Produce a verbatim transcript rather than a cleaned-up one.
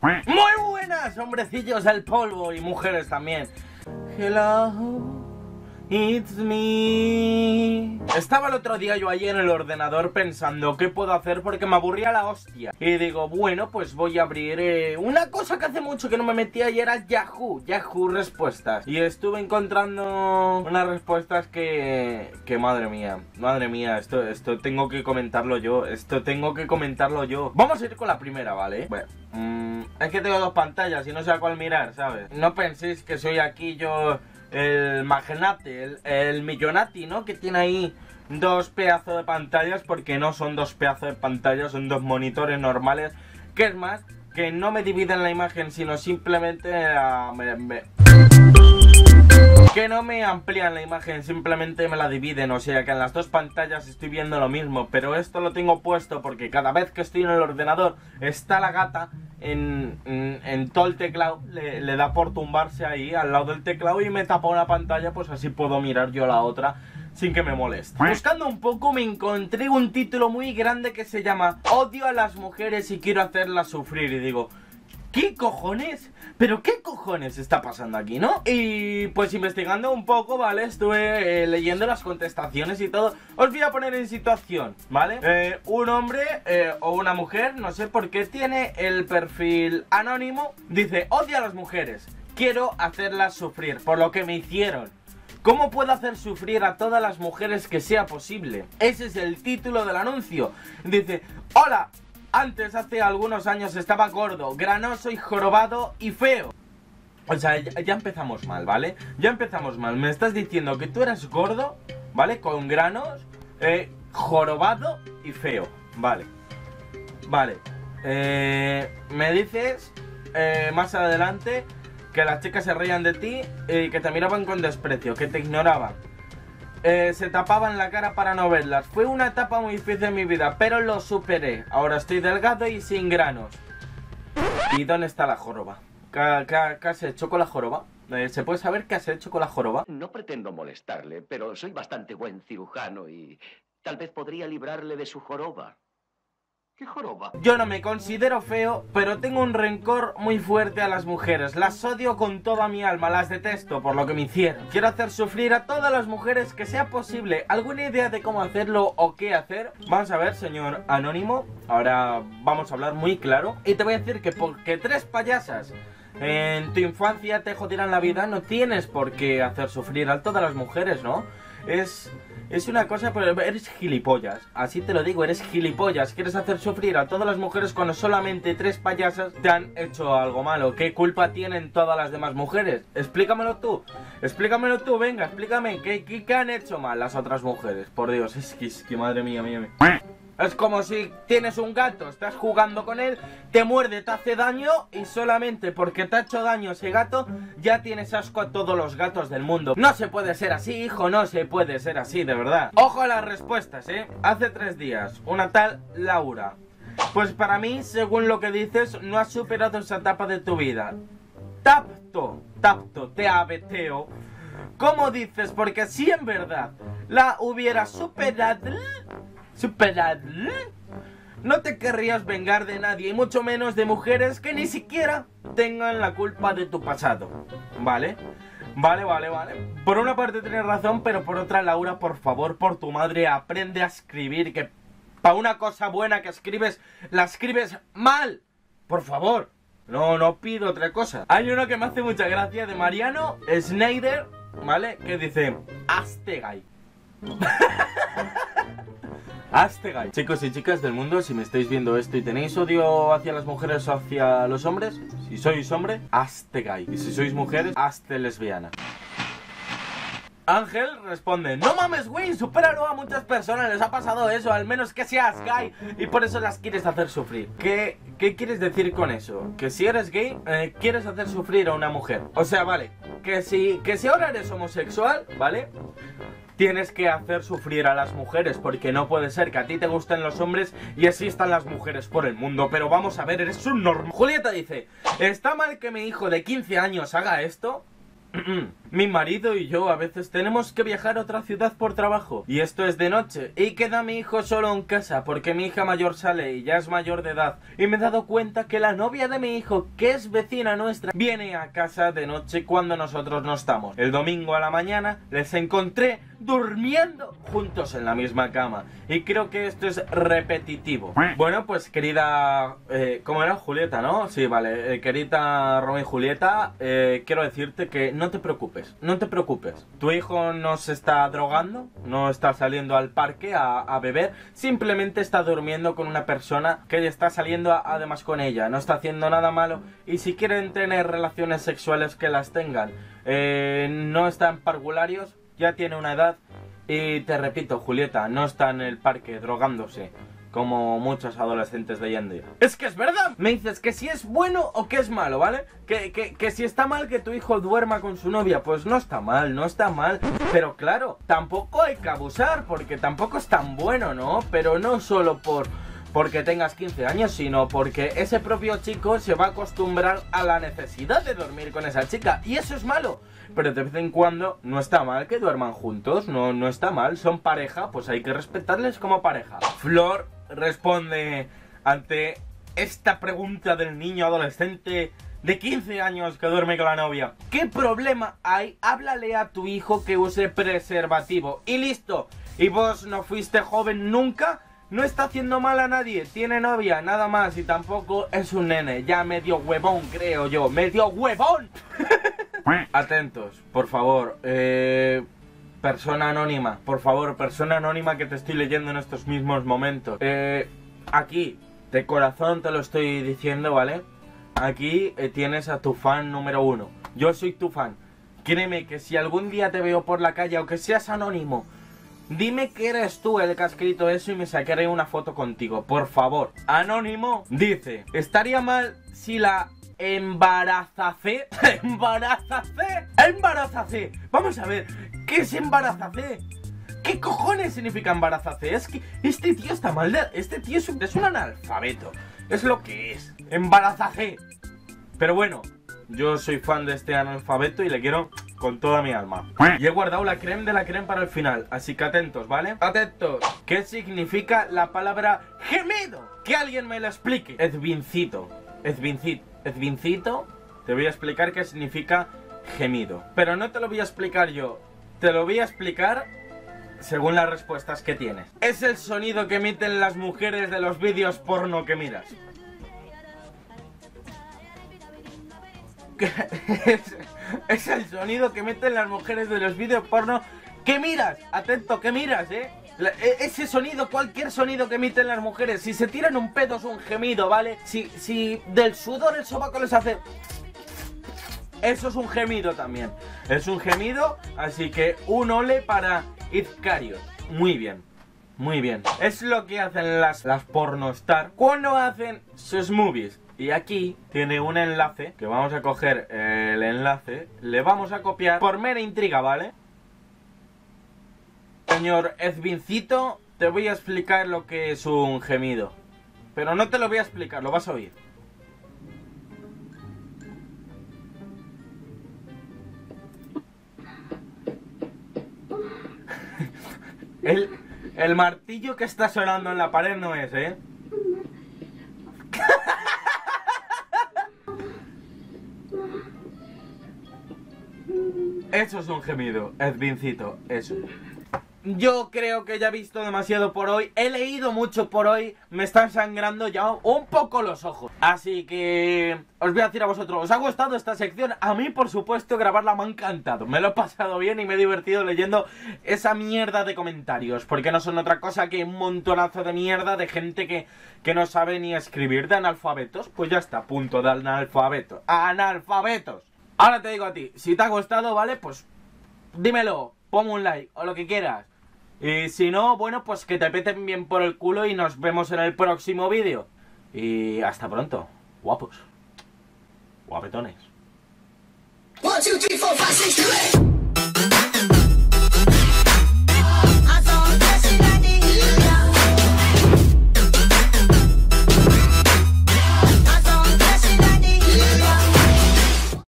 Muy buenas, hombrecillos del polvo y mujeres también. Hello, it's me. Estaba el otro día yo ahí en el ordenador pensando qué puedo hacer porque me aburría la hostia. Y digo, bueno, pues voy a abrir eh, una cosa que hace mucho que no me metía y era Yahoo, Yahoo Respuestas. Y estuve encontrando unas respuestas que... que madre mía, madre mía, esto, esto tengo que comentarlo yo, esto tengo que comentarlo yo. Vamos a ir con la primera, ¿vale? Bueno, mmm, es que tengo dos pantallas y no sé a cuál mirar, ¿sabes? No penséis que soy aquí yo... el magnate, el, el millonati, ¿no? Que tiene ahí dos pedazos de pantallas, porque no son dos pedazos de pantallas, son dos monitores normales. Que es más, que no me dividen la imagen, sino simplemente la... Me, me... que no me amplían la imagen, simplemente me la dividen. O sea que en las dos pantallas estoy viendo lo mismo. Pero esto lo tengo puesto porque cada vez que estoy en el ordenador está la gata en, en, en todo el teclado, le, le da por tumbarse ahí al lado del teclado y me tapa una pantalla. Pues así puedo mirar yo la otra sin que me moleste. Buscando un poco me encontré un título muy grande que se llama "Odio a las mujeres y quiero hacerlas sufrir". Y digo... ¿qué cojones? ¿Pero qué cojones está pasando aquí, no? Y pues investigando un poco, ¿vale? Estuve eh, leyendo las contestaciones y todo. Os voy a poner en situación, ¿vale? Eh, un hombre eh, o una mujer, no sé por qué, tiene el perfil anónimo. Dice, odio a las mujeres, quiero hacerlas sufrir por lo que me hicieron. ¿Cómo puedo hacer sufrir a todas las mujeres que sea posible? Ese es el título del anuncio. Dice, hola, antes, hace algunos años estaba gordo, granoso y jorobado y feo. O sea, ya, ya empezamos mal, ¿vale? Ya empezamos mal. Me estás diciendo que tú eras gordo, ¿vale? Con granos, eh, jorobado y feo. Vale. Vale. Eh, me dices eh, más adelante que las chicas se reían de ti y que te miraban con desprecio, que te ignoraban. Eh, se tapaban la cara para no verlas. Fue una etapa muy difícil en mi vida, pero lo superé. Ahora estoy delgado y sin granos. ¿Y dónde está la joroba? ¿Qué, qué, qué has hecho con la joroba? Eh, ¿Se puede saber qué has hecho con la joroba? No pretendo molestarle, pero soy bastante buen cirujano y tal vez podría librarle de su joroba. ¿Qué joroba? Yo no me considero feo, pero tengo un rencor muy fuerte a las mujeres. Las odio con toda mi alma, las detesto por lo que me hicieron. Quiero hacer sufrir a todas las mujeres que sea posible. ¿Alguna idea de cómo hacerlo o qué hacer? Vamos a ver, señor anónimo. Ahora vamos a hablar muy claro. Y te voy a decir que porque tres payasas en tu infancia te jodieran la vida, no tienes por qué hacer sufrir a todas las mujeres, ¿no? Es... Es una cosa, pero eres gilipollas, así te lo digo, eres gilipollas. Quieres hacer sufrir a todas las mujeres cuando solamente tres payasas te han hecho algo malo. ¿Qué culpa tienen todas las demás mujeres? Explícamelo tú, explícamelo tú, venga, explícame, ¿qué, qué, qué han hecho mal las otras mujeres? Por Dios, es que, es que madre mía, mía, mía. Es como si tienes un gato, estás jugando con él, te muerde, te hace daño y solamente porque te ha hecho daño ese gato ya tienes asco a todos los gatos del mundo. No se puede ser así, hijo, no se puede ser así, de verdad. Ojo a las respuestas, ¿eh? Hace tres días, una tal Laura. Pues para mí, según lo que dices, no has superado esa etapa de tu vida. Tapto, tapto, te abeteo. ¿Cómo dices? Porque si en verdad la hubieras superado... Superad, no te querrías vengar de nadie y mucho menos de mujeres que ni siquiera tengan la culpa de tu pasado. Vale, vale, vale, vale. Por una parte tienes razón, pero por otra, Laura, por favor, por tu madre, aprende a escribir. Que para una cosa buena que escribes, la escribes mal. Por favor, no, no pido otra cosa. Hay uno que me hace mucha gracia de Mariano Schneider, ¿vale? Que dice, hazte gay. Hazte gay. Chicos y chicas del mundo, si me estáis viendo esto y tenéis odio hacia las mujeres o hacia los hombres, si sois hombre, hazte gay. Y si sois mujeres, hazte lesbiana. Ángel responde, no mames, güey, supéralo, a muchas personas les ha pasado eso, al menos que seas gay y por eso las quieres hacer sufrir. ¿Qué, qué quieres decir con eso? Que si eres gay, eh, quieres hacer sufrir a una mujer. O sea, vale, que si, que si ahora eres homosexual, ¿vale? Tienes que hacer sufrir a las mujeres, porque no puede ser que a ti te gusten los hombres y existan las mujeres por el mundo. Pero vamos a ver, eres un normal. Julieta dice, ¿está mal que mi hijo de quince años haga esto? Mi marido y yo a veces tenemos que viajar a otra ciudad por trabajo, y esto es de noche, y queda mi hijo solo en casa porque mi hija mayor sale y ya es mayor de edad. Y me he dado cuenta que la novia de mi hijo, que es vecina nuestra, viene a casa de noche cuando nosotros no estamos. El domingo a la mañana les encontré durmiendo juntos en la misma cama, y creo que esto es repetitivo. Bueno, pues querida... Eh, ¿cómo era? Julieta, ¿no? Sí, vale, eh, querida Romy Julieta, eh, quiero decirte que no te preocupes, no te preocupes. Tu hijo no se está drogando, no está saliendo al parque a, a beber, simplemente está durmiendo con una persona que está saliendo a, además con ella, no está haciendo nada malo, y si quieren tener relaciones sexuales que las tengan, eh, no está en parvularios, ya tiene una edad, y te repito, Julieta, no está en el parque drogándose como muchos adolescentes de hoy en día. Es que es verdad. Me dices que si es bueno o que es malo, ¿vale? Que, que, que si está mal que tu hijo duerma con su novia, pues no está mal, no está mal. Pero claro, tampoco hay que abusar, porque tampoco es tan bueno, ¿no? Pero no solo por... porque tengas quince años, sino porque ese propio chico se va a acostumbrar a la necesidad de dormir con esa chica, y eso es malo. Pero de vez en cuando no está mal que duerman juntos, no, no está mal, son pareja, pues hay que respetarles como pareja. Flor responde ante esta pregunta del niño adolescente de quince años que duerme con la novia: ¿qué problema hay? Háblale a tu hijo que use preservativo y listo. ¿Y vos no fuiste joven nunca? No está haciendo mal a nadie, tiene novia, nada más, y tampoco es un nene, ya medio huevón, creo yo, medio huevón. Atentos, por favor, eh, persona anónima, por favor, persona anónima que te estoy leyendo en estos mismos momentos. Eh, aquí, de corazón te lo estoy diciendo, ¿vale? Aquí eh, tienes a tu fan número uno, yo soy tu fan. Créeme que si algún día te veo por la calle, aunque seas anónimo, dime que eres tú el que ha escrito eso y me sacaré una foto contigo, por favor. Anónimo dice: ¿estaría mal si la embarazacé? ¿Embarazacé? ¡Embarazacé! Vamos a ver, ¿qué es embarazacé? ¿Qué cojones significa embarazacé? Es que este tío está mal, de... este tío es un... es un analfabeto, es lo que es, embarazacé. Pero bueno, yo soy fan de este analfabeto y le quiero... con toda mi alma. Y he guardado la creme de la creme para el final, así que atentos, ¿vale? Atentos. ¿Qué significa la palabra gemido? Que alguien me lo explique. Edvincito, Edvincito, Edvincito, te voy a explicar qué significa gemido. Pero no te lo voy a explicar yo, te lo voy a explicar según las respuestas que tienes. Es el sonido que emiten las mujeres de los vídeos porno que miras. es, es el sonido que meten las mujeres de los vídeos porno que miras. Atento, que miras, eh La, ese sonido, cualquier sonido que emiten las mujeres. Si se tiran un pedo es un gemido, ¿vale? Si, si del sudor el sobaco les hace... eso es un gemido también. Es un gemido, así que un ole para Izcarios. Muy bien, muy bien. Es lo que hacen las, las pornostar cuando hacen sus movies. Y aquí tiene un enlace, que vamos a coger el enlace, le vamos a copiar por mera intriga, ¿vale? Señor Edvincito, te voy a explicar lo que es un gemido. Pero no te lo voy a explicar, lo vas a oír. El, el martillo que está sonando en la pared no es, ¿eh? Eso es un gemido, Edvincito, eso. Yo creo que ya he visto demasiado por hoy, he leído mucho por hoy, me están sangrando ya un poco los ojos. Así que os voy a decir a vosotros, ¿os ha gustado esta sección? A mí, por supuesto, grabarla me ha encantado, me lo he pasado bien y me he divertido leyendo esa mierda de comentarios, porque no son otra cosa que un montonazo de mierda de gente que, que no sabe ni escribir, de analfabetos. Pues ya está, punto, de analfabetos, analfabetos. Ahora te digo a ti, si te ha gustado, ¿vale? Pues dímelo, ponme un like o lo que quieras. Y si no, bueno, pues que te peten bien por el culo y nos vemos en el próximo vídeo. Y hasta pronto, guapos, guapetones.